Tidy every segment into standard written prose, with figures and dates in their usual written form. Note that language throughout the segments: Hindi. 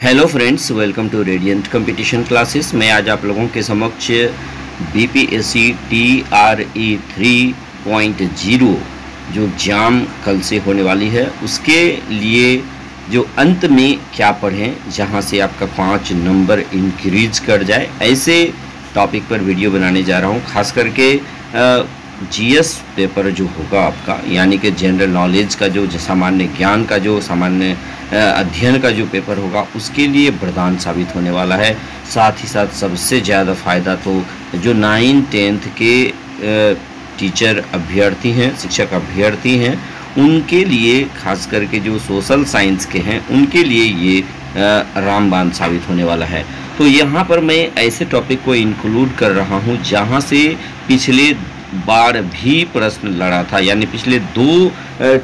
Hello friends, welcome to radiant competition classes. मैं आज आप लोगों के समक्ष बीपीएससी TRE 3.0 जो एग्जाम कल से होने वाली है उसके लिए जो अंत में क्या पढ़ें जहां से आपका 5 नंबर इंक्रीज कर जाए, ऐसे टॉपिक पर वीडियो बनाने जा रहा हूं। खास करके जीएस पेपर जो होगा आपका, यानी कि जनरल नॉलेज का जो सामान्य ज्ञान का जो सामान्य अध्ययन का जो पेपर होगा उसके लिए वरदान साबित होने वाला है। साथ ही साथ सबसे ज़्यादा फ़ायदा तो जो 9th-10th के टीचर अभ्यर्थी हैं, शिक्षक अभ्यर्थी हैं, उनके लिए खास करके जो सोशल साइंस के हैं उनके लिए ये रामबाण साबित होने वाला है। तो यहाँ पर मैं ऐसे टॉपिक को इंक्लूड कर रहा हूँ जहाँ से पिछले बार भी प्रश्न लड़ा था, यानी पिछले 2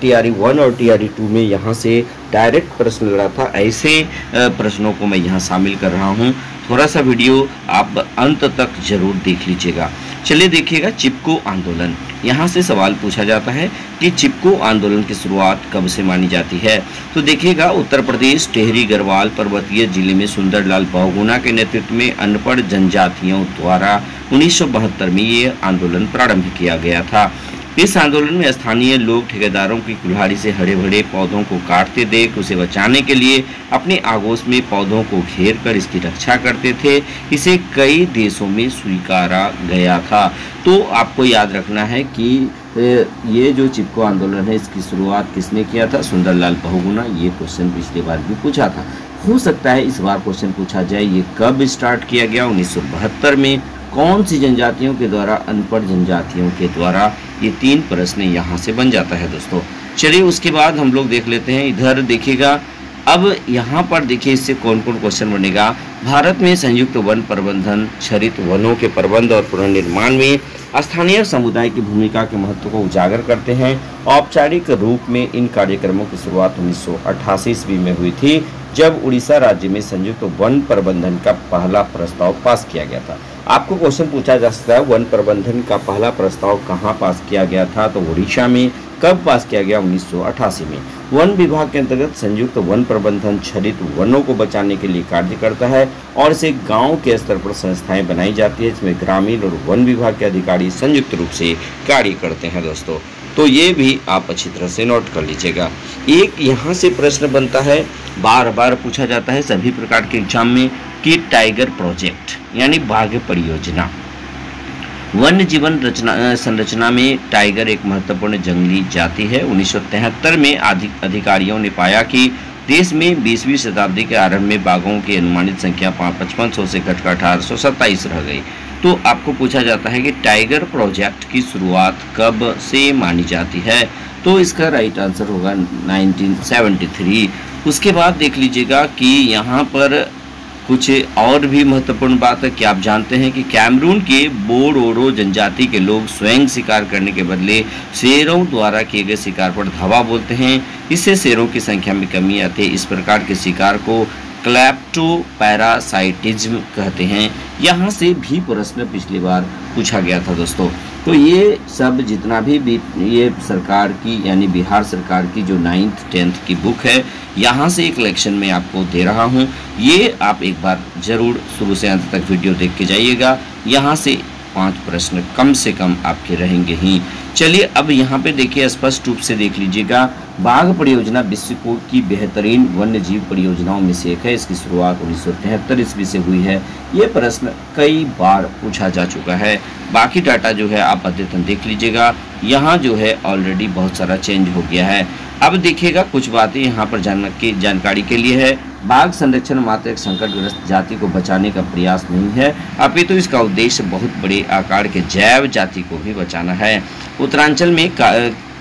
TRE 1 और TRE 2 में यहाँ से डायरेक्ट प्रश्न लड़ा था। ऐसे प्रश्नों को मैं यहाँ शामिल कर रहा हूँ। थोड़ा सा वीडियो आप अंत तक जरूर देख लीजिएगा। चलिए देखिएगा, चिपको आंदोलन। यहाँ से सवाल पूछा जाता है कि चिपको आंदोलन की शुरुआत कब से मानी जाती है। तो देखिएगा, उत्तर प्रदेश टेहरी गढ़वाल पर्वतीय जिले में सुंदरलाल बहुगुणा के नेतृत्व में अनपढ़ जनजातियों द्वारा 1972 में ये आंदोलन प्रारंभ किया गया था। इस आंदोलन में स्थानीय लोग ठेकेदारों की कुल्हाड़ी से हरे भरे पौधों को काटते देख उसे बचाने के लिए अपने आगोश में पौधों को घेर कर इसकी रक्षा करते थे। इसे कई देशों में स्वीकारा गया था। तो आपको याद रखना है कि ये जो चिपको आंदोलन है इसकी शुरुआत किसने किया था? सुंदरलाल बहुगुणा। ये क्वेश्चन पिछली बार भी पूछा था, हो सकता है इस बार क्वेश्चन पूछा जाए। ये कब स्टार्ट किया गया? 1972 में। कौन सी जनजातियों के द्वारा? अनपढ़ जनजातियों के द्वारा। ये 3 प्रश्न यहाँ से बन जाता है दोस्तों। चलिए उसके बाद हम लोग देख लेते हैं, इधर देखिएगा। अब यहाँ पर देखिए इससे कौन कौन क्वेश्चन बनेगा। भारत में संयुक्त वन प्रबंधन, क्षरित वनों के प्रबंध और पुनर्निर्माण में स्थानीय समुदाय की भूमिका के महत्व को उजागर करते हैं। औपचारिक रूप में इन कार्यक्रमों की शुरुआत 1988 ईस्वी में हुई थी, जब उड़ीसा राज्य में संयुक्त वन प्रबंधन का पहला प्रस्ताव पास किया गया था। आपको क्वेश्चन पूछा जा सकता है, वन प्रबंधन का पहला प्रस्ताव कहाँ पास किया गया था? तो उड़ीसा में। कब पास किया गया? 1988 में। वन विभाग के अंतर्गत संयुक्त वन प्रबंधन क्षरित वनों को बचाने के लिए कार्य करता है और इसे गांव के स्तर पर संस्थाएं बनाई जाती है, जिसमें ग्रामीण और वन विभाग के अधिकारी संयुक्त रूप से कार्य करते हैं दोस्तों। तो ये भी आप अच्छी तरह से नोट कर लीजिएगा। एक यहाँ से प्रश्न बनता है, बार बार पूछा जाता है सभी प्रकार के एग्जाम में, कि टाइगर प्रोजेक्ट यानी बाघ परियोजना। वन्य जीवन संरचना में टाइगर एक महत्वपूर्ण जंगली जाति है। 1973 में अधिकारियों ने पाया कि देश में 20वीं शताब्दी के आरंभ में बाघों की अनुमानित संख्या 5500 से घटकर 1827 रह गई। तो आपको पूछा जाता है कि टाइगर प्रोजेक्ट की शुरुआत कब से मानी जाती है? तो इसका राइट आंसर होगा 1973। उसके बाद देख लीजिएगा कि यहाँ पर कुछ और भी महत्वपूर्ण बात है कि आप जानते हैं कि कैमरून के बोरोरो जनजाति के लोग स्वयं शिकार करने के बदले शेरों द्वारा किए गए शिकार पर धावा बोलते हैं। इससे शेरों की संख्या में कमी आती है। इस प्रकार के शिकार को क्लेप्टोपैरासाइटिज्म कहते हैं। यहाँ से भी प्रश्न पिछली बार पूछा गया था दोस्तों। तो ये सब जितना भी ये सरकार की, यानी बिहार सरकार की जो 9th-10th की बुक है, यहाँ से एक कलेक्शन में आपको दे रहा हूँ। ये आप एक बार ज़रूर शुरू से अंत तक वीडियो देख के जाइएगा। यहाँ से 5 प्रश्न कम से कम आपके रहेंगे ही। चलिए अब यहाँ पे देखिए, स्पष्ट रूप से देख लीजिएगा। बाघ परियोजना विश्व की बेहतरीन वन्य जीव परियोजनाओं में से एक है। इसकी शुरुआत 1973 ईस्वी से हुई है। ये प्रश्न कई बार पूछा जा चुका है। बाकी डाटा जो है आप अद्यतन देख लीजिएगा। यहाँ जो है ऑलरेडी बहुत सारा चेंज हो गया है। अब देखिएगा, कुछ बातें यहाँ पर जानकारी के लिए है। बाघ संरक्षण मात्र एक संकटग्रस्त जाति को बचाने का प्रयास नहीं है, अपितु इसका उद्देश्य बहुत बड़े आकार के जैव जाति को भी बचाना है। उत्तरांचल में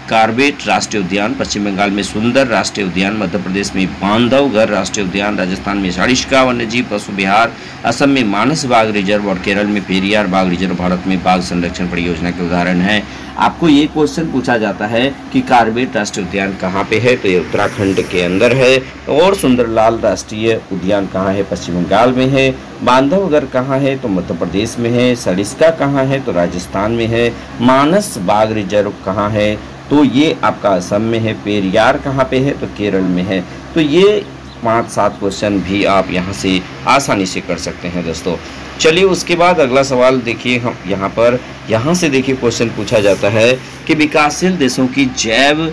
कॉर्बेट राष्ट्रीय उद्यान, पश्चिम बंगाल में सुंदर राष्ट्रीय उद्यान, मध्य प्रदेश में बांधवगढ़ राष्ट्रीय उद्यान, राजस्थान में सारिस्का वन्यजीव पशु विहार, असम में मानस बाघ रिजर्व और केरल में पेरियार बाघ रिजर्व भारत में बाघ संरक्षण परियोजना के उदाहरण हैं। आपको ये क्वेश्चन पूछा जाता है कि कॉर्बेट राष्ट्रीय उद्यान कहाँ पे है? तो ये उत्तराखंड के अंदर है। और सुंदरलाल राष्ट्रीय उद्यान कहाँ है? पश्चिम बंगाल में है। बांधवगढ़ कहाँ है? तो मध्य प्रदेश में है। सरिस्का कहाँ है? तो राजस्थान में है। मानस बाघ रिजर्व कहाँ है? तो ये आपका असम में है। पेरियार कहाँ पे है? तो केरल में है। तो ये 5-7 क्वेश्चन भी आप यहाँ से आसानी से कर सकते हैं दोस्तों। चलिए उसके बाद अगला सवाल देखिए हम यहाँ पर, यहाँ से देखिए क्वेश्चन पूछा जाता है कि विकासशील देशों की जैव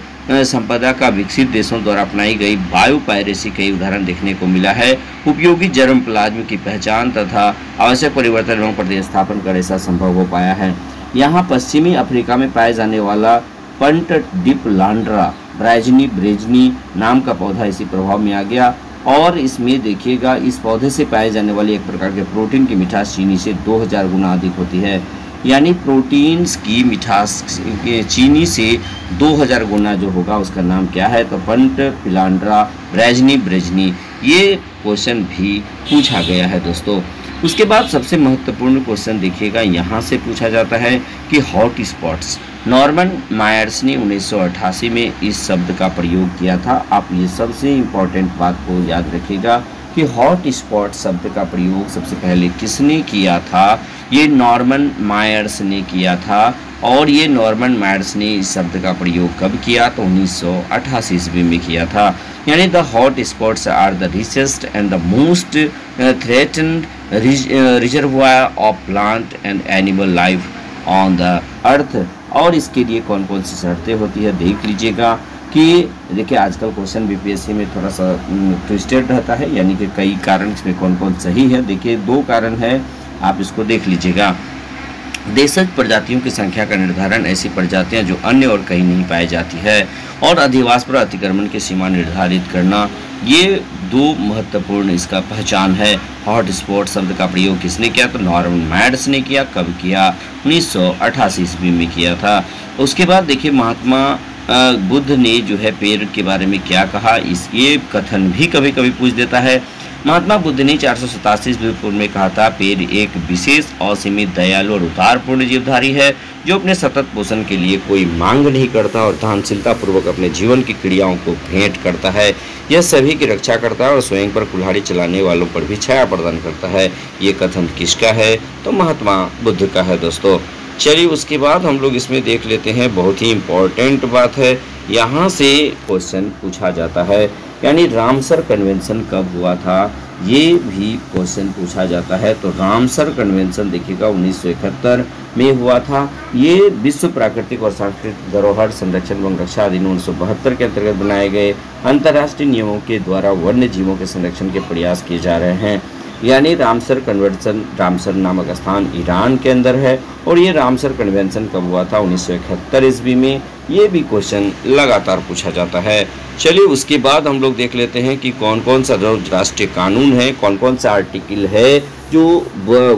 संपदा का विकसित देशों द्वारा अपनाई गई बायो पायरेसी कई उदाहरण देखने को मिला है। उपयोगी जर्म प्लाज्म की पहचान तथा आवश्यक परिवर्तन एवं प्रतिस्थापन कर ऐसा संभव हो पाया है। यहाँ पश्चिमी अफ्रीका में पाया जाने वाला पंट डिपलांड्रा ब्राजनी नाम का पौधा इसी प्रभाव में आ गया और इसमें देखिएगा इस पौधे से पाए जाने वाली एक प्रकार के प्रोटीन की मिठास चीनी से 2000 गुना अधिक होती है, यानी प्रोटीन्स की मिठास चीनी से 2000 गुना जो होगा उसका नाम क्या है, तो पंट पिलांड्रा ब्राजनी ये क्वेश्चन भी पूछा गया है दोस्तों। उसके बाद सबसे महत्वपूर्ण क्वेश्चन देखिएगा यहाँ से पूछा जाता है कि हॉट स्पॉट्स, नॉर्मन मायर्स ने 1988 में इस शब्द का प्रयोग किया था। आप ये सबसे इम्पॉर्टेंट बात को याद रखिएगा कि हॉट स्पॉट शब्द का प्रयोग सबसे पहले किसने किया था, ये नॉर्मन मायर्स ने किया था। और ये नॉर्मन मायर्स ने इस शब्द का प्रयोग कब किया, तो 1988 ईस्वी में किया था। यानी the hot spots are the richest and the most threatened reservoir of plant and animal life on the earth. और इसके लिए कौन कौन सी शर्तें होती है देख लीजिएगा कि देखिए आजकल क्वेश्चन बीपीएससी में थोड़ा सा ट्विस्टेड रहता है, यानी कि कई कारण इसमें कौन कौन सही है। देखिए दो कारण है, आप इसको देख लीजिएगा। देशज प्रजातियों की संख्या का निर्धारण, ऐसी प्रजातियां जो अन्य और कहीं नहीं पाई जाती है, और अधिवास पर अतिक्रमण की सीमा निर्धारित करना, ये दो महत्वपूर्ण इसका पहचान है। हॉट स्पॉट शब्द का प्रयोग किसने किया, तो नॉर्मन मायर्स ने किया। कब किया, 1988 ईस्वी में किया था। उसके बाद देखिए महात्मा बुद्ध ने जो है पेड़ के बारे में क्या कहा, इस ये कथन भी कभी कभी पूछ देता है। महात्मा बुद्ध ने 487 ईस्वी पूर्व में कहा था, पेड़ एक विशेष असीमित दयालु और उदारपूर्ण जीवधारी है जो अपने सतत पोषण के लिए कोई मांग नहीं करता और दानशीलता पूर्वक अपने जीवन की क्रियाओं को भेंट करता है। यह सभी की रक्षा करता है और स्वयं पर कुल्हाड़ी चलाने वालों पर भी छाया प्रदान करता है। ये कथन किसका है, तो महात्मा बुद्ध का है दोस्तों। चलिए उसके बाद हम लोग इसमें देख लेते हैं, बहुत ही इम्पोर्टेंट बात है, यहाँ से क्वेश्चन पूछा जाता है यानी रामसर कन्वेंशन कब हुआ था, ये भी क्वेश्चन पूछा जाता है। तो रामसर कन्वेंशन देखिएगा 1971 में हुआ था। ये विश्व प्राकृतिक और सांस्कृतिक धरोहर संरक्षण एवं रक्षा अधिनियम 1972 के अंतर्गत बनाए गए अंतर्राष्ट्रीय नियमों के द्वारा वन्य जीवों के संरक्षण के प्रयास किए जा रहे हैं। यानी रामसर कन्वेंशन, रामसर नामक स्थान ईरान के अंदर है और ये रामसर कन्वेंशन कब हुआ था, 1971 ईस्वी में। ये भी क्वेश्चन लगातार पूछा जाता है। चलिए उसके बाद हम लोग देख लेते हैं कि कौन कौन सा राष्ट्रीय कानून है, कौन कौन सा आर्टिकल है जो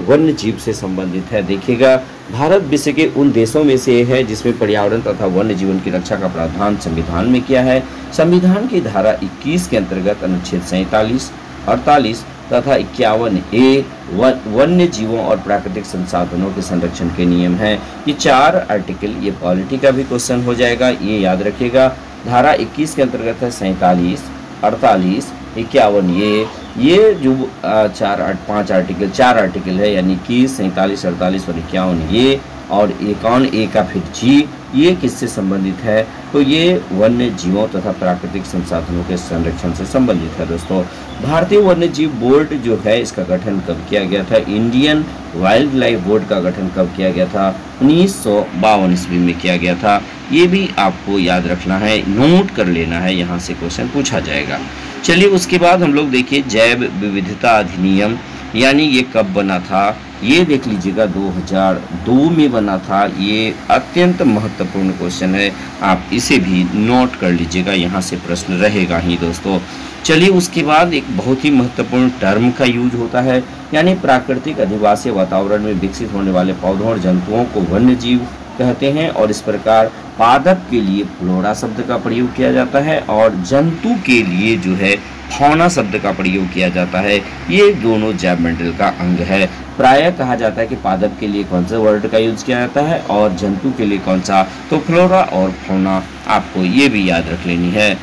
वन्य जीव से संबंधित है। देखिएगा भारत विश्व के उन देशों में से है जिसमें पर्यावरण तथा वन्य जीवन की रक्षा का प्रावधान संविधान में किया है। संविधान की धारा 21 के अंतर्गत अनुच्छेद 47, 48 तथा 51A वन्य जीवों और प्राकृतिक संसाधनों के संरक्षण के नियम हैं। ये चार आर्टिकल, ये पॉलिटी का भी क्वेश्चन हो जाएगा, ये याद रखिएगा। धारा 21 के अंतर्गत है 47, 48, 51A, ये जो चार आर्टिकल है, यानी 21, 47, 48 और 51A और 51A का फिर G, ये किससे संबंधित है, तो ये वन्य जीवों तथा प्राकृतिक संसाधनों के संरक्षण से संबंधित है दोस्तों। भारतीय वन्य जीव बोर्ड जो है इसका गठन कब किया गया था, इंडियन वाइल्ड लाइफ बोर्ड का गठन कब किया गया था, 1952 ईस्वी में किया गया था। ये भी आपको याद रखना है, नोट कर लेना है, यहाँ से क्वेश्चन पूछा जाएगा। चलिए उसके बाद हम लोग देखिए जैव विविधता अधिनियम, यानी ये कब बना था, ये देख लीजिएगा 2002 में बना था। ये अत्यंत महत्वपूर्ण क्वेश्चन है, आप इसे भी नोट कर लीजिएगा, यहाँ से प्रश्न रहेगा ही दोस्तों। चलिए उसके बाद एक बहुत ही महत्वपूर्ण टर्म का यूज होता है, यानी प्राकृतिक अधिवासी वातावरण में विकसित होने वाले पौधों और जंतुओं को वन्य जीव कहते हैं। और इस प्रकार पादप के लिए फ्लोरा शब्द का प्रयोग किया जाता है और जंतु के लिए जो है फौना शब्द का प्रयोग किया जाता है। ये दोनों जैवमंडल का अंग है। प्रायः कहा जाता है कि पादप के लिए कौन सा वर्ड का यूज किया जाता है और जंतु के लिए कौन सा, तो फ्लोरा और फौना, आपको ये भी याद रख लेनी है।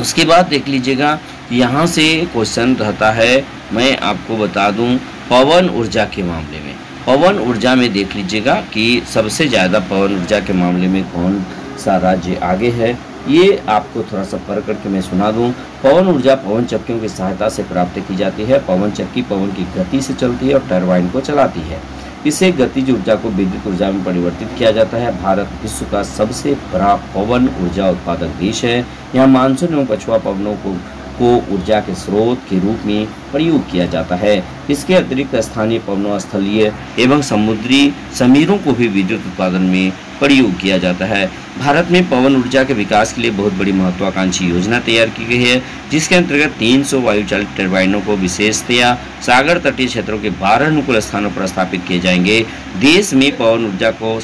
उसके बाद देख लीजिएगा यहाँ से क्वेश्चन रहता है, मैं आपको बता दूँ पवन ऊर्जा के मामले में। पवन ऊर्जा में देख लीजिएगा कि सबसे ज़्यादा पवन ऊर्जा के मामले में कौन सा राज्य आगे है, ये आपको थोड़ा सा पढ़ करके मैं सुना दूं। पवन ऊर्जा पवन चक्कियों की सहायता से प्राप्त की जाती है। पवन चक्की पवन की गति से चलती है और टरबाइन को चलाती है। इससे गतिज ऊर्जा को विद्युत ऊर्जा में परिवर्तित किया जाता है। भारत विश्व का सबसे बड़ा पवन ऊर्जा उत्पादक देश है। यहाँ मानसून एवं पछुआ पवनों को ऊर्जा के स्रोत के रूप में प्रयोग किया जाता है। इसके अतिरिक्त स्थानीय पवनों, स्थलीय एवं समुद्री समीरों को भी विद्युत उत्पादन में प्रयोग किया जाता है। भारत में पवन ऊर्जा के विकास के लिए बहुत बड़ी महत्वाकांक्षी योजना तैयार की गई है, जिसके अंतर्गत 300 वायु चालित टर्बाइनों को विशेषतया सागर तटीय क्षेत्रों के 12 अनुकूल स्थानों पर स्थापित किए जाएंगे। देश में पवन ऊर्जा को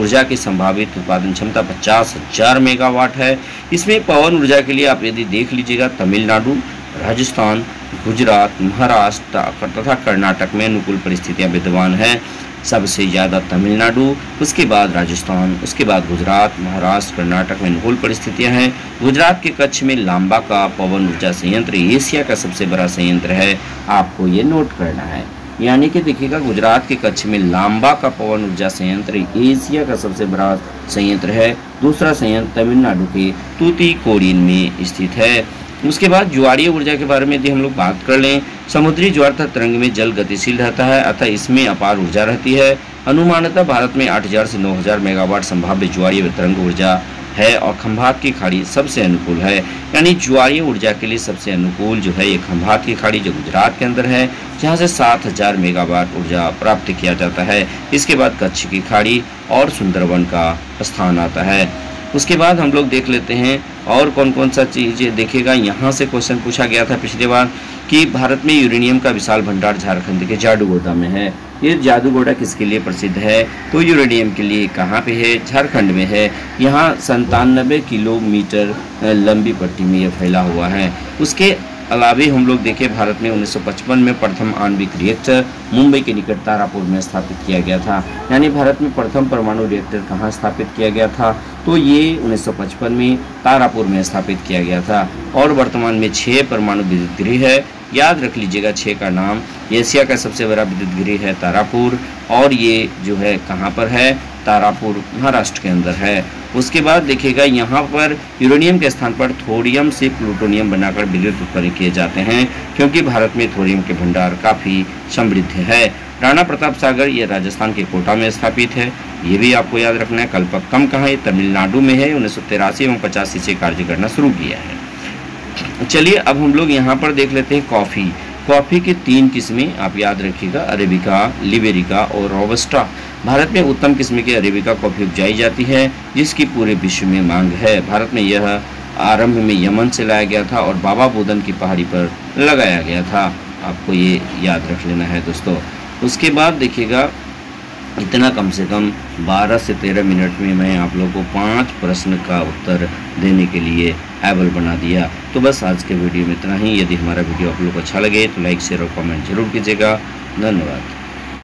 ऊर्जा की संभावित उत्पादन क्षमता 50,000 मेगावाट है। इसमें पवन ऊर्जा के लिए आप यदि देख लीजिएगा, तमिलनाडु, राजस्थान, गुजरात, महाराष्ट्र तथा कर्नाटक में अनुकूल परिस्थितियाँ विद्यमान हैं। सबसे ज़्यादा तमिलनाडु, उसके बाद राजस्थान, उसके बाद गुजरात, महाराष्ट्र, कर्नाटक में अनुकूल परिस्थितियां हैं। गुजरात के कच्छ में लांबा का पवन ऊर्जा संयंत्र एशिया का सबसे बड़ा संयंत्र है, आपको ये नोट करना है। यानी कि देखिएगा, गुजरात के कच्छ में लांबा का पवन ऊर्जा संयंत्र एशिया का सबसे बड़ा संयंत्र है। दूसरा संयंत्र तमिलनाडु के तूतीकोरिन में स्थित है। उसके बाद ज्वारीय ऊर्जा के बारे में यदि हम लोग बात कर लें, समुद्री ज्वार तथा तरंग में जल गतिशील रहता है, अतः इसमें अपार ऊर्जा रहती है। अनुमानतः भारत में 8,000 से 9,000 मेगावाट संभाव्य ज्वारीय तरंग ऊर्जा है और खंभात की खाड़ी सबसे अनुकूल है। यानी ज्वारीय ऊर्जा के लिए सबसे अनुकूल जो है ये खंभात की खाड़ी जो गुजरात के अंदर है, जहाँ से 7,000 मेगावाट ऊर्जा प्राप्त किया जाता है। इसके बाद कच्छ की खाड़ी और सुंदरबन का स्थान आता है। उसके बाद हम लोग देख लेते हैं और कौन कौन सा चीज़ें देखेगा। यहाँ से क्वेश्चन पूछा गया था पिछली बार कि भारत में यूरेनियम का विशाल भंडार झारखंड के जादूगोड़ा में है। ये जादूगोड़ा किसके लिए प्रसिद्ध है? तो यूरेनियम के लिए कहाँ पे है? झारखंड में है। यहाँ 97 किलोमीटर लंबी पट्टी में यह फैला हुआ है। उसके अलावे हम लोग देखें, भारत में 1955 में प्रथम आणविक रिएक्टर मुंबई के निकट तारापुर में स्थापित किया गया था। यानी भारत में प्रथम परमाणु रिएक्टर कहाँ स्थापित किया गया था? तो ये 1955 में तारापुर में स्थापित किया गया था। और वर्तमान में 6 परमाणु विद्युत गृह है। याद रख लीजिएगा 6 का नाम। एशिया का सबसे बड़ा विद्युत गृह है तारापुर, और ये जो है कहाँ पर है? तारापुर महाराष्ट्र के अंदर है। उसके बाद देखिएगा, यहाँ पर यूरेनियम के स्थान पर थोरियम से प्लूटोनियम बनाकर विद्युत उत्पन्न किए जाते हैं, क्योंकि भारत में थोरियम के भंडार काफ़ी समृद्ध है। राणा प्रताप सागर, ये राजस्थान के कोटा में स्थापित है, ये भी आपको याद रखना है। कल्पक्कम कहाँ है? तमिलनाडु में है। 1983 एवं 85 से कार्य करना शुरू किया है। चलिए अब हम लोग यहाँ पर देख लेते हैं कॉफ़ी। कॉफ़ी की 3 किस्में आप याद रखिएगा, अरेबिका, लिबेरिका और रोबस्टा। भारत में उत्तम किस्म की अरेबिका कॉफ़ी उपजाई जाती है, जिसकी पूरे विश्व में मांग है। भारत में यह आरंभ में यमन से लाया गया था और बाबा बुदन की पहाड़ी पर लगाया गया था, आपको ये याद रख लेना है दोस्तों। उसके बाद देखिएगा, इतना कम से कम 12 से 13 मिनट में मैं आप लोगों को 5 प्रश्न का उत्तर देने के लिए एबल बना दिया। तो बस आज के वीडियो में इतना ही। यदि हमारा वीडियो आप लोग को अच्छा लगे तो लाइक, शेयर और कमेंट जरूर कीजिएगा। धन्यवाद।